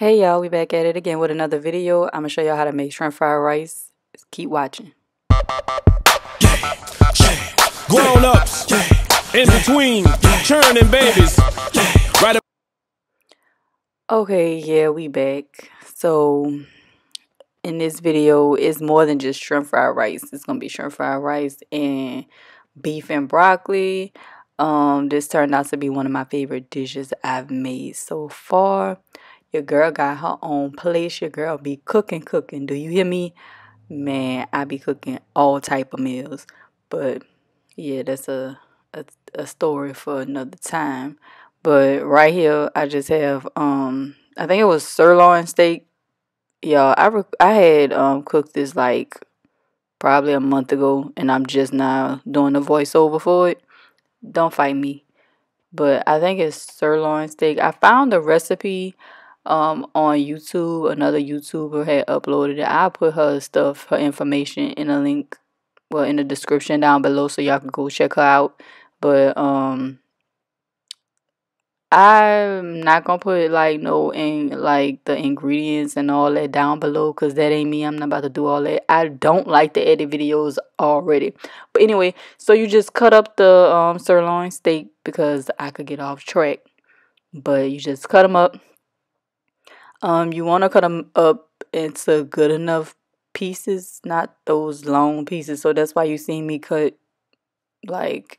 Hey y'all, we back at it again with another video. I'm going to show y'all how to make shrimp fried rice. Keep watching. Grown ups, in between, churning babies. Okay, yeah, we back. So, in this video, it's more than just shrimp fried rice. It's going to be shrimp fried rice and beef and broccoli. This turned out to be one of my favorite dishes I've made so far. Your girl got her own place. Your girl be cooking. Do you hear me? Man, I be cooking all type of meals. But, yeah, that's a story for another time. But right here, I just have, I think it was sirloin steak. Y'all, I had cooked this, like, probably a month ago. And I'm just now doing the voiceover for it. Don't fight me. But I think it's sirloin steak. I found the recipe on YouTube. Another YouTuber had uploaded it. I'll put her stuff, her information in a link, well, in the description down below, so y'all can go check her out. But I'm not gonna put like the ingredients and all that down below, cause that ain't me. I'm not about to do all that. I don't like to edit videos already. But anyway, so you just cut up the sirloin steak, because I could get off track. But you just cut them up. You want to cut them up into good enough pieces, not those long pieces. So that's why you see me cut like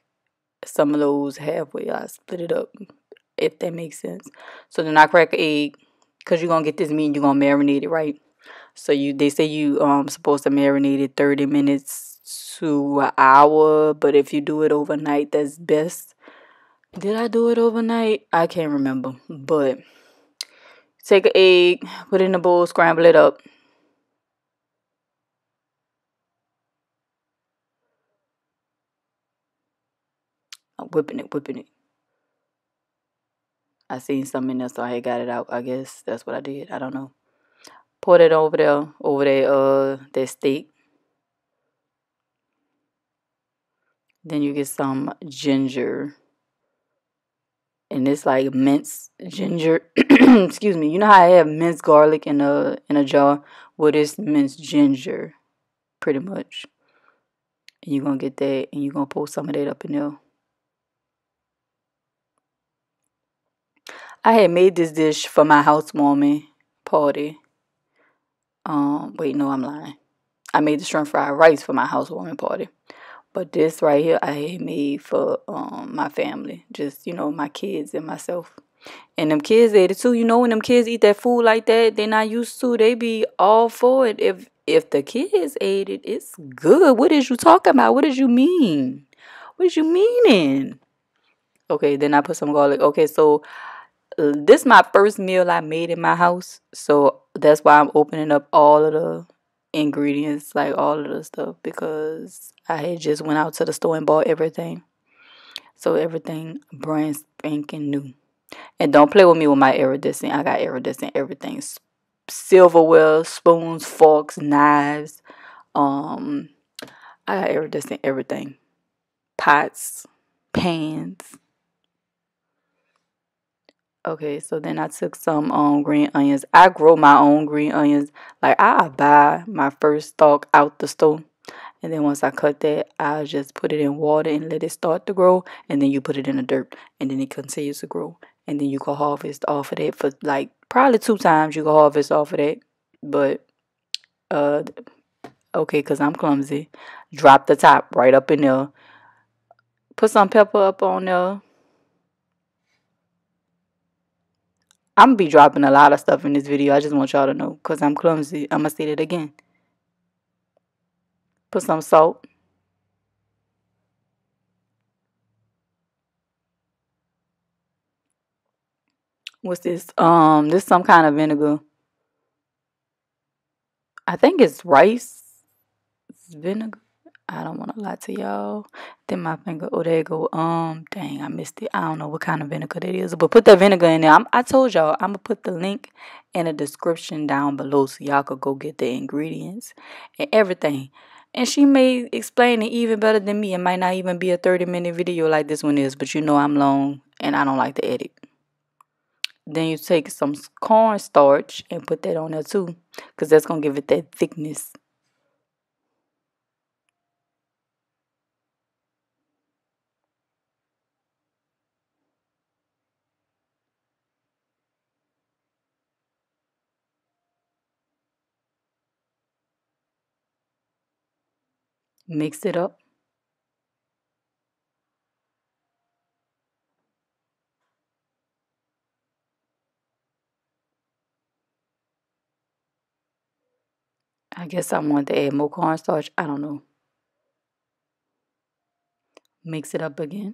some of those halfway. I split it up, if that makes sense. So then I crack an egg, because you're going to get this meat and you're going to marinate it, right? So they say you supposed to marinate it 30 minutes to an hour, but if you do it overnight, that's best. Did I do it overnight? I can't remember, but take an egg, put it in a bowl, scramble it up. I'm whipping it. I seen something in there, so I had got it out. I guess that's what I did. I don't know. Poured it over that steak. Then you get some ginger. And it's like minced ginger. Excuse me. You know how I have minced garlic in a jar? Well, it's minced ginger, pretty much. And you're going to get that, and you're going to pour some of that up in there. I had made this dish for my housewarming party. Wait, no, I'm lying. I made the shrimp fried rice for my housewarming party. But this right here, I had made for my family. Just, you know, my kids and myself. And them kids ate it too. You know, when them kids eat that food like that, they're not used to. They be all for it. If the kids ate it, it's good. What is you talking about? What did you mean? What is you meaning? Okay, then I put some garlic. Okay, so this is my first meal I made in my house. So that's why I'm opening up all of the ingredients, like all of the stuff, because I had just went out to the store and bought everything. So everything brand spanking new. And don't play with me with my iridescent. I got iridescent everything. Silverware, spoons, forks, knives. I got iridescent everything. Pots, pans. Okay, so then I took some green onions. I grow my own green onions. Like, I buy my first stalk out the store. And then once I cut that, I just put it in water and let it start to grow. And then you put it in the dirt. And then it continues to grow. And then you can harvest off of that for, like, probably 2 times you can harvest off of that. But, okay, because I'm clumsy. Drop the top right up in there. Put some pepper up on there. I'm going to be dropping a lot of stuff in this video. I just want y'all to know, because I'm clumsy. I'm going to say that again. Put some salt. What's this? This is some kind of vinegar. I think it's rice. It's vinegar. I don't want to lie to y'all. Then my finger, oh, there you go. Dang, I missed it. I don't know what kind of vinegar that is. But put that vinegar in there. I told y'all, I'm going to put the link in the description down below, so y'all could go get the ingredients and everything. And she may explain it even better than me. It might not even be a 30-minute video like this one is. But you know I'm long, and I don't like to edit. Then you take some cornstarch and put that on there too, because that's going to give it that thickness. Mix it up. I guess I wanted to add more cornstarch. I don't know. Mix it up again.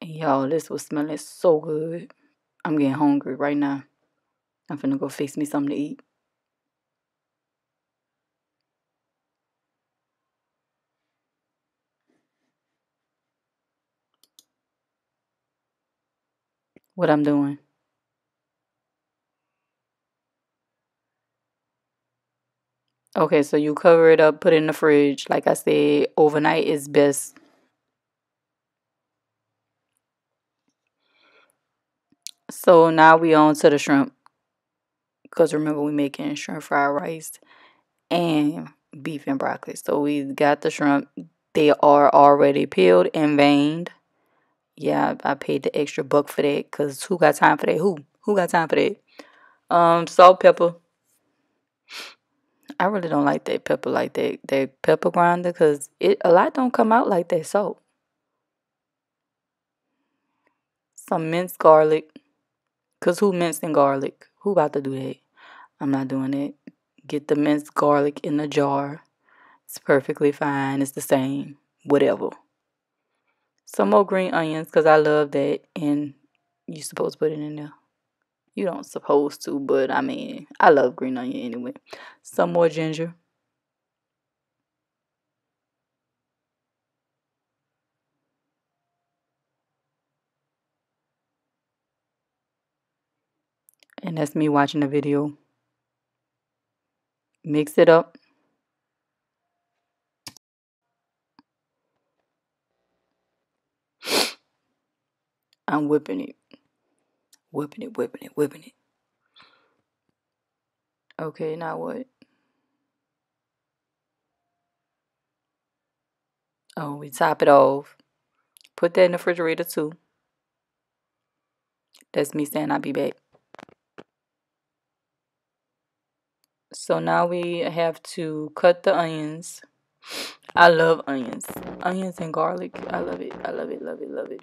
And y'all, this was smelling so good. I'm getting hungry right now. I'm finna go fix me something to eat. What I'm doing. Okay, so you cover it up, put it in the fridge. Like I said, overnight is best. So now we on to the shrimp. Because remember, we making shrimp fried rice and beef and broccoli. So we got the shrimp. They are already peeled and veined. Yeah, I paid the extra buck for that, because who got time for that? Who got time for that? Salt, pepper. I really don't like that pepper like that. That pepper grinder, because a lot don't come out like that salt. Some minced garlic. Because who mincing garlic? Who about to do that? I'm not doing that. Get the minced garlic in a jar. It's perfectly fine. It's the same. Whatever. Some more green onions, because I love that, and you're supposed to put it in there. You don't supposed to, but I mean, I love green onion anyway. Some more ginger. And that's me watching the video. Mix it up. I'm whipping it. Whipping it, whipping it, whipping it. Okay, now what? Oh, we top it off. Put that in the refrigerator too. That's me saying I'll be back. So now we have to cut the onions. I love onions. Onions and garlic. I love it. I love it, love it, love it.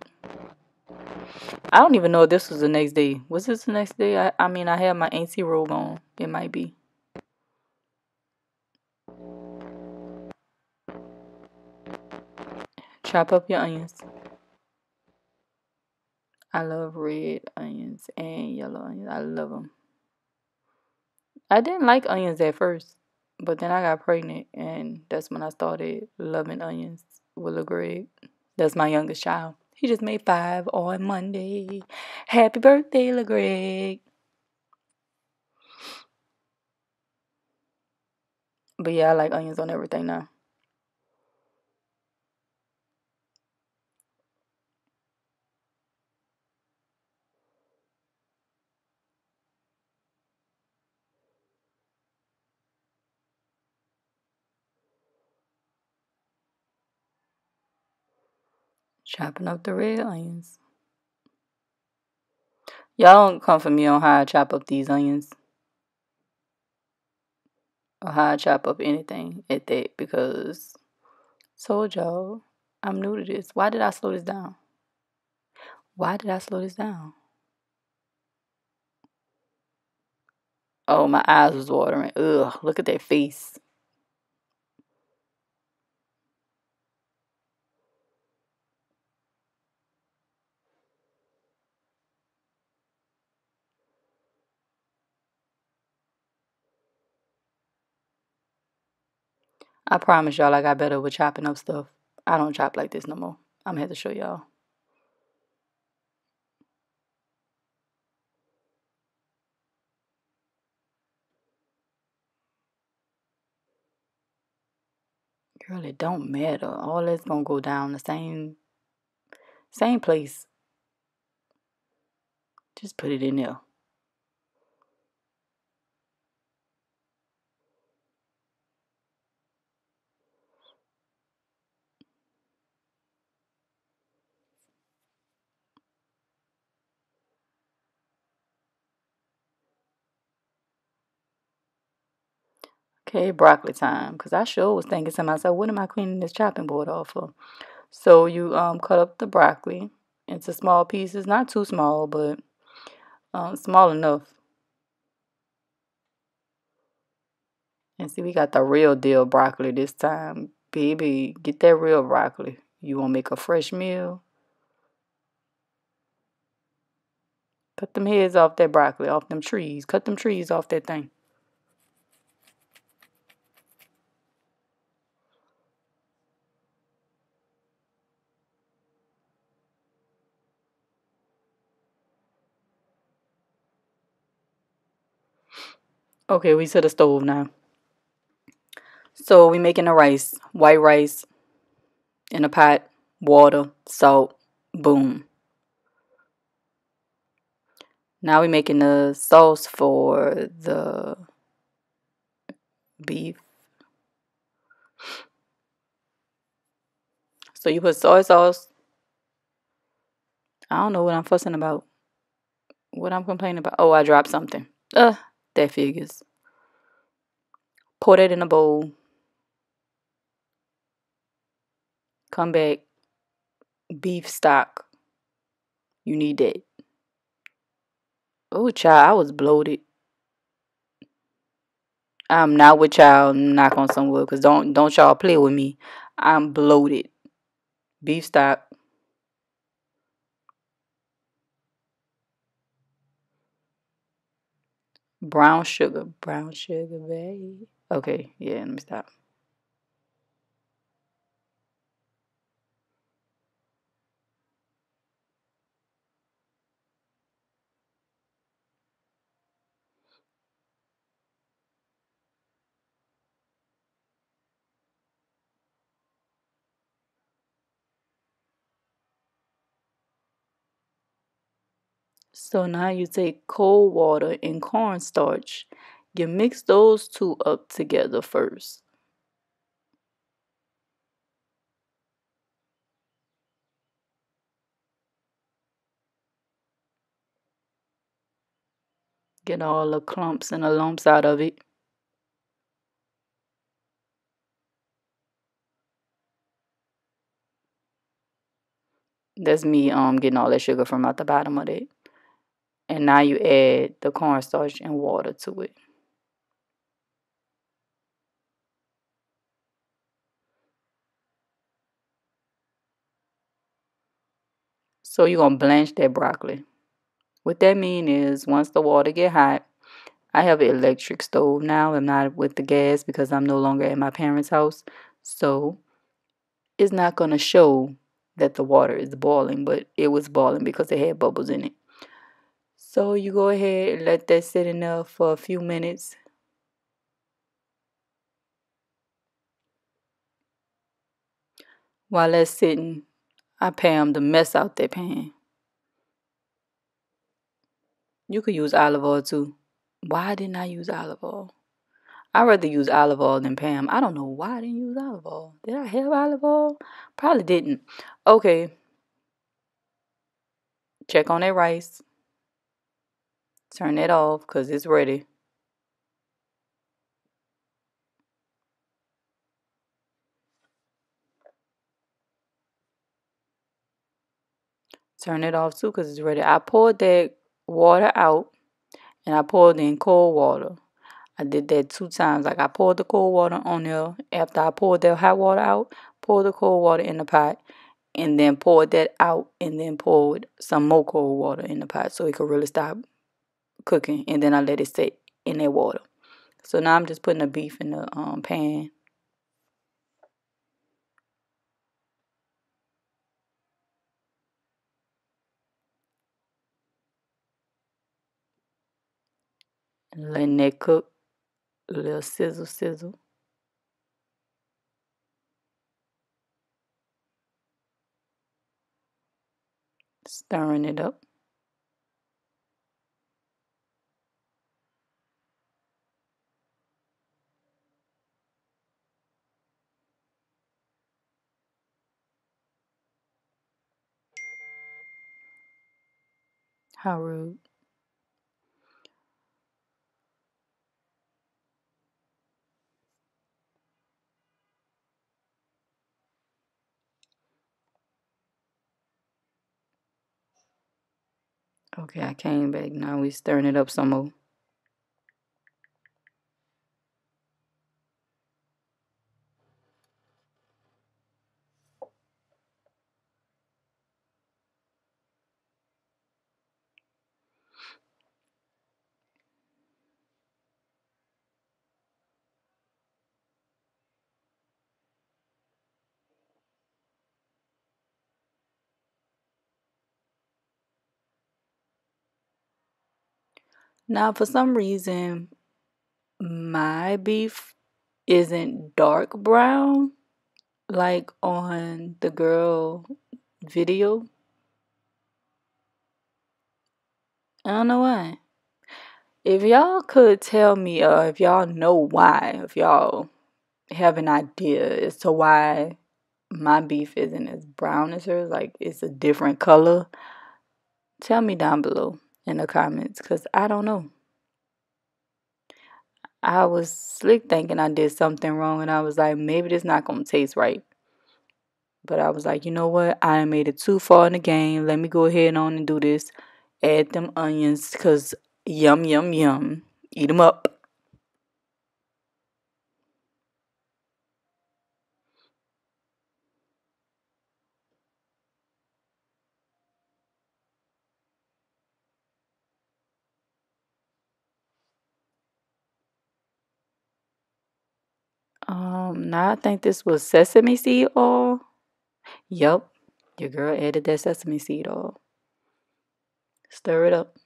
I don't even know if this was the next day. Was this the next day? I mean, I had my auntie robe on. It might be. Chop up your onions. I love red onions and yellow onions. I love them. I didn't like onions at first, but then I got pregnant, and that's when I started loving onions with LeGreg. That's my youngest child. He just made 5 on Monday. Happy birthday, LeGreg. But yeah, I like onions on everything now. Chopping up the red onions. Y'all don't come for me on how I chop up these onions. Or how I chop up anything at that. Because I told y'all, I'm new to this. Why did I slow this down? Why did I slow this down? Oh, my eyes was watering. Ugh, look at that face. I promise y'all I got better with chopping up stuff. I don't chop like this no more. I'm gonna have to show y'all. Girl, it don't matter. All that's gonna go down the same place. Just put it in there. Okay, broccoli time. Because I sure was thinking to myself, what am I cleaning this chopping board off for? So you cut up the broccoli into small pieces. Not too small, but small enough. And see, we got the real deal broccoli this time. Baby, get that real broccoli. You want to make a fresh meal? Cut them heads off that broccoli, off them trees. Cut them trees off that thing. Okay, we to the stove now. So we making the rice, white rice, in a pot, water, salt, boom. Now we making the sauce for the beef. So you put soy sauce. I don't know what I'm fussing about. What I'm complaining about. Oh, I dropped something. That figures. Pour that in a bowl. Come back. Beef stock. You need that. Oh, child, I was bloated. I'm not with y'all. Knock on some wood, because don't y'all play with me. I'm bloated. Beef stock. Brown sugar, babe. Okay, yeah, let me stop. So now you take cold water and cornstarch. You mix those two up together first. Get all the clumps and the lumps out of it. That's me getting all that sugar from out the bottom of it. And now you add the cornstarch and water to it. So you're going to blanch that broccoli. What that means is once the water get hot, I have an electric stove now. I'm not with the gas because I'm no longer at my parents' house. So it's not going to show that the water is boiling, but it was boiling because it had bubbles in it. So you go ahead and let that sit in there for a few minutes. While that's sitting, I palm the mess out that pan. You could use olive oil too. Why didn't I use olive oil? I'd rather use olive oil than palm. I don't know why I didn't use olive oil. Did I have olive oil? Probably didn't. Okay. Check on that rice. Turn that off because it's ready. Turn it off too because it's ready. I poured that water out and I poured in cold water. I did that 2 times. Like I poured the cold water on there. After I poured the hot water out, poured the cold water in the pot. And then poured that out and then poured some more cold water in the pot so it could really stop cooking, and then I let it sit in that water. So now I'm just putting the beef in the pan. And letting that cook. A little sizzle, sizzle. Stirring it up. How rude. Okay, I came back. Now we stirring it up some more. Now, for some reason, my beef isn't dark brown like on the girl video. I don't know why. If y'all could tell me, if y'all know why, if y'all have an idea as to why my beef isn't as brown as hers, like it's a different color, tell me down below in the comments, because I don't know. I was slick thinking I did something wrong, and I was like, maybe this not going to taste right. But I was like, you know what? I made it too far in the game. Let me go ahead on and do this. Add them onions, because yum, yum, yum. Eat them up. Now I think this was sesame seed oil. Yup, your girl added that sesame seed oil. Stir it up.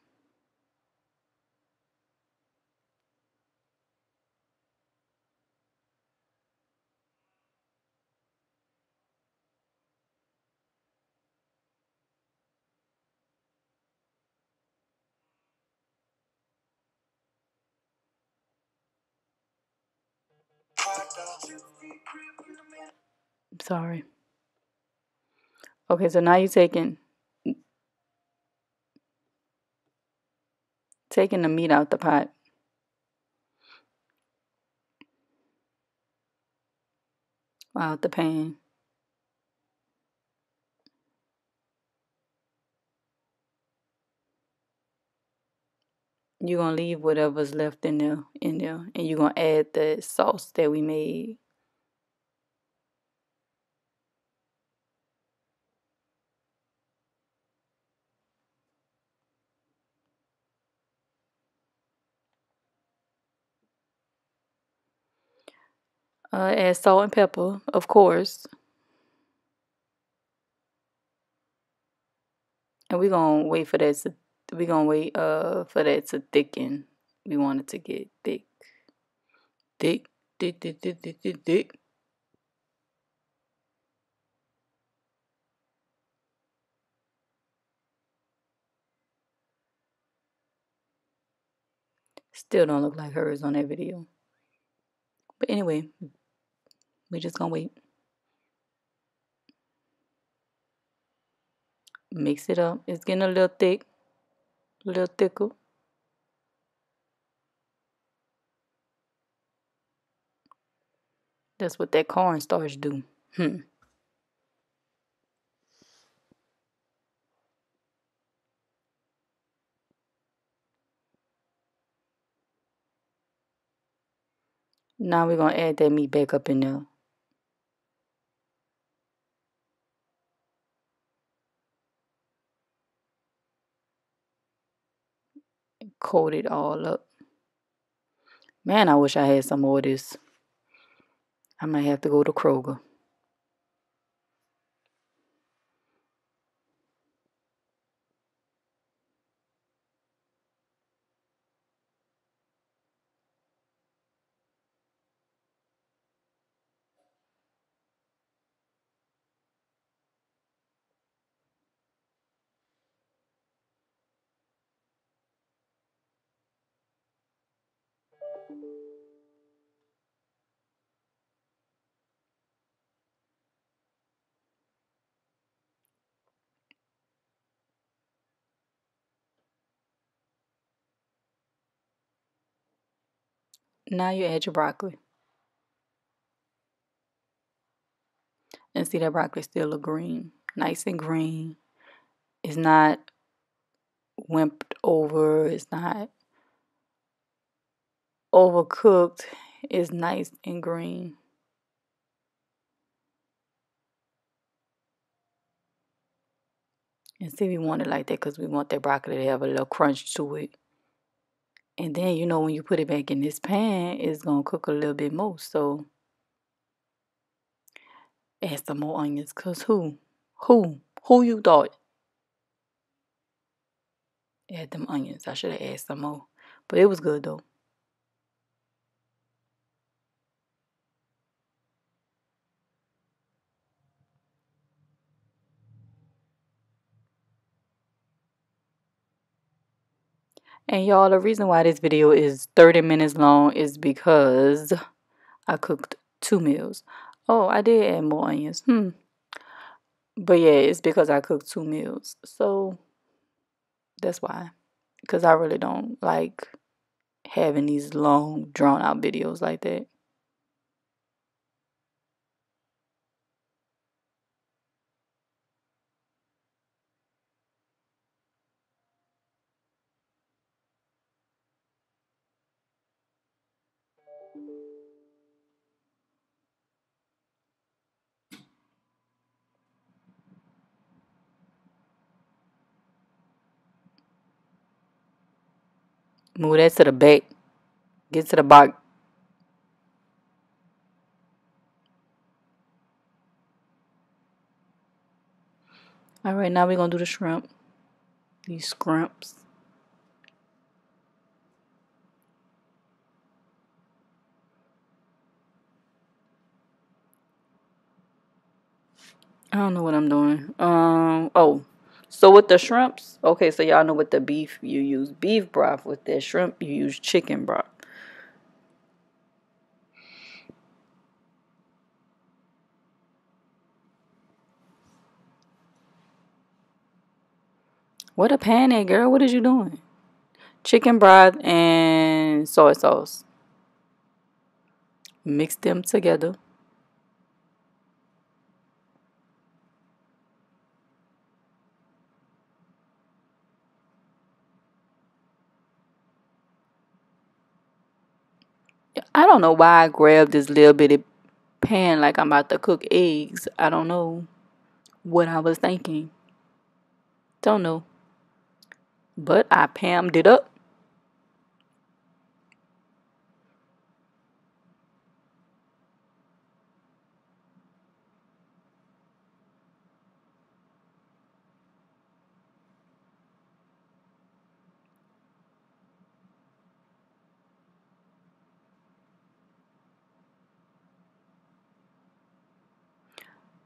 Sorry. Okay, so now you're taking the meat out the pot. Out the pan. You're going to leave whatever's left in there, and you're going to add the sauce that we made. Add salt and pepper, of course. And we're going to wait for that to for that to thicken. We want it to get thick. Thick. Still don't look like hers on that video. But anyway, we're just gonna wait. Mix it up. It's getting a little thick. Little thicker. That's what that cornstarch do. Now we're gonna add that meat back up in there. Coat it all up. Man, I wish I had some more of this. I might have to go to Kroger. Now you add your broccoli. And see, that broccoli still look green. Nice and green. It's not wimped over. It's not overcooked. It's nice and green. And see, we want it like that because we want that broccoli to have a little crunch to it. And then, you know, when you put it back in this pan, it's going to cook a little bit more. So, add some more onions. Because who you thought? Add them onions. I should have added some more. But it was good, though. And y'all, the reason why this video is 30 minutes long is because I cooked two meals. Oh, I did add more onions. But yeah, it's because I cooked two meals. So that's why. Because I really don't like having these long, drawn-out videos like that. Move that to the back. Get to the box. Alright, now we're going to do the shrimp. These scrimps. I don't know what I'm doing. So with the shrimps, okay, so y'all know with the beef, you use beef broth. With the shrimp, you use chicken broth. What a pan at, girl. What is you doing? Chicken broth and soy sauce. Mix them together. I don't know why I grabbed this little bitty pan like I'm about to cook eggs. I don't know what I was thinking. Don't know. But I pammed it up.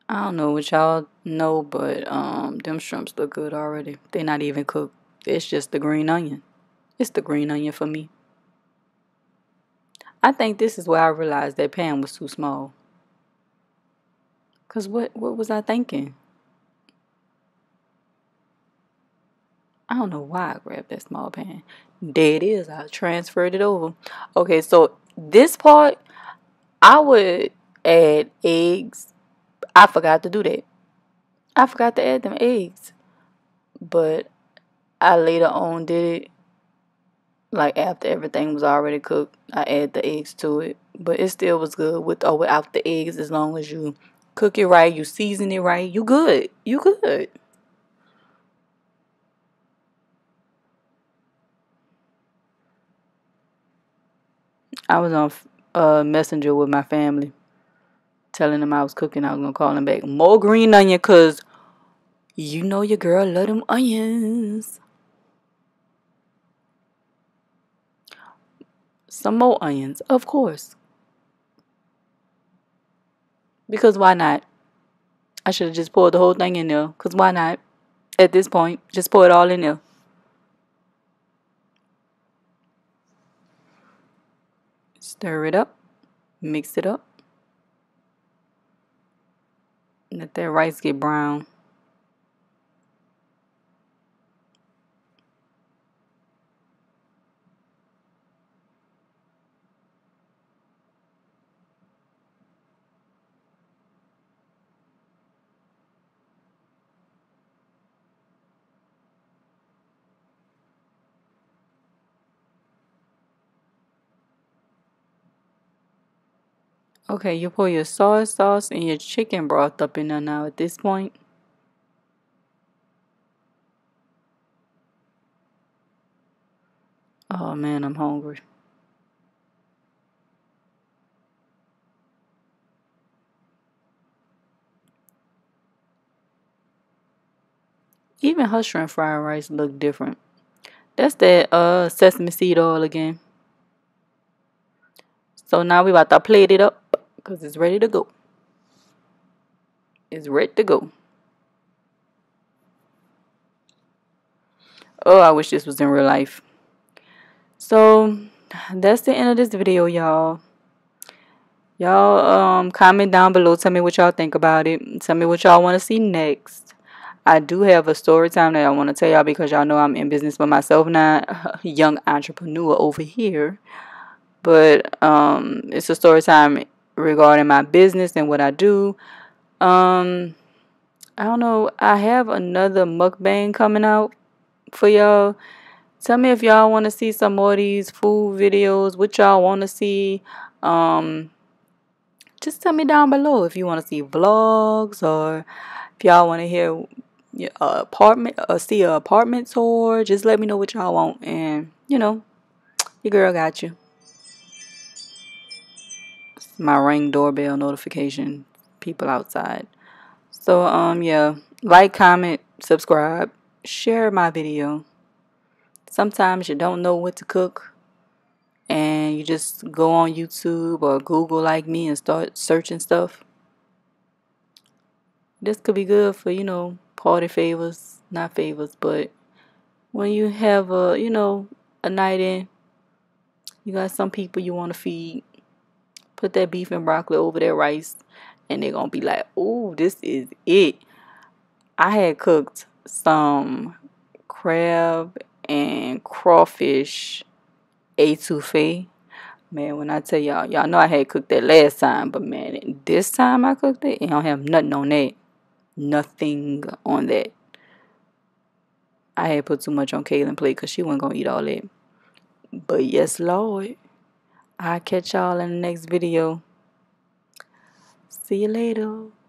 I don't know what y'all know, but them shrimps look good already. They're not even cooked. It's just the green onion. It's the green onion for me. I think this is where I realized that pan was too small. Because what was I thinking? I don't know why I grabbed that small pan. There it is. I transferred it over. Okay, so this part, I would add eggs. I forgot to do that. I forgot to add them eggs. But I later on did it. Like after everything was already cooked, I added the eggs to it. But it still was good with or without the eggs. As long as you cook it right, you season it right, you good. You good. I was on Messenger with my family. Telling them I was cooking, I was going to call them back. More green onion, because you know your girl love them onions. Some more onions, of course. Because why not? I should have just poured the whole thing in there, because why not? At this point, just pour it all in there. Stir it up. Mix it up. Let that rice get brown. Okay, you pour your soy sauce and your chicken broth up in there now at this point. Oh man, I'm hungry. Even her shrimp fried rice look different. That's that sesame seed oil again. So now we about to plate it up because it's ready to go. It's ready to go. Oh, I wish this was in real life. So that's the end of this video, y'all. Comment down below. Tell me what y'all think about it. Tell me what y'all want to see next. I do have a story time that I want to tell y'all because y'all know I'm in business by myself now, a young entrepreneur over here. But it's a story time regarding my business and what I do. I don't know. I have another mukbang coming out for y'all. Tell me if y'all want to see some more of these food videos, what y'all want to see. Just tell me down below if you want to see vlogs or if y'all want to hear see an apartment tour. Just let me know what y'all want, and you know, your girl got you. It's my Ring doorbell notification. People outside. So yeah, like, comment, subscribe, share my video. Sometimes you don't know what to cook, and you just go on YouTube or Google like me and start searching stuff. This could be good for, you know, party favors, not favors, but when you have a, you know, a night in, you got some people you want to feed, put that beef and broccoli over that rice, and they're going to be like, oh, this is it. I had cooked some crab and crawfish etouffee. Man, when I tell y'all, y'all know I had cooked that last time, but man, this time I cooked it, and I don't have nothing on that. Nothing on that. I had put too much on Kaylin's plate because she wasn't gonna eat all that. But yes, Lord, I'll catch y'all in the next video. See you later.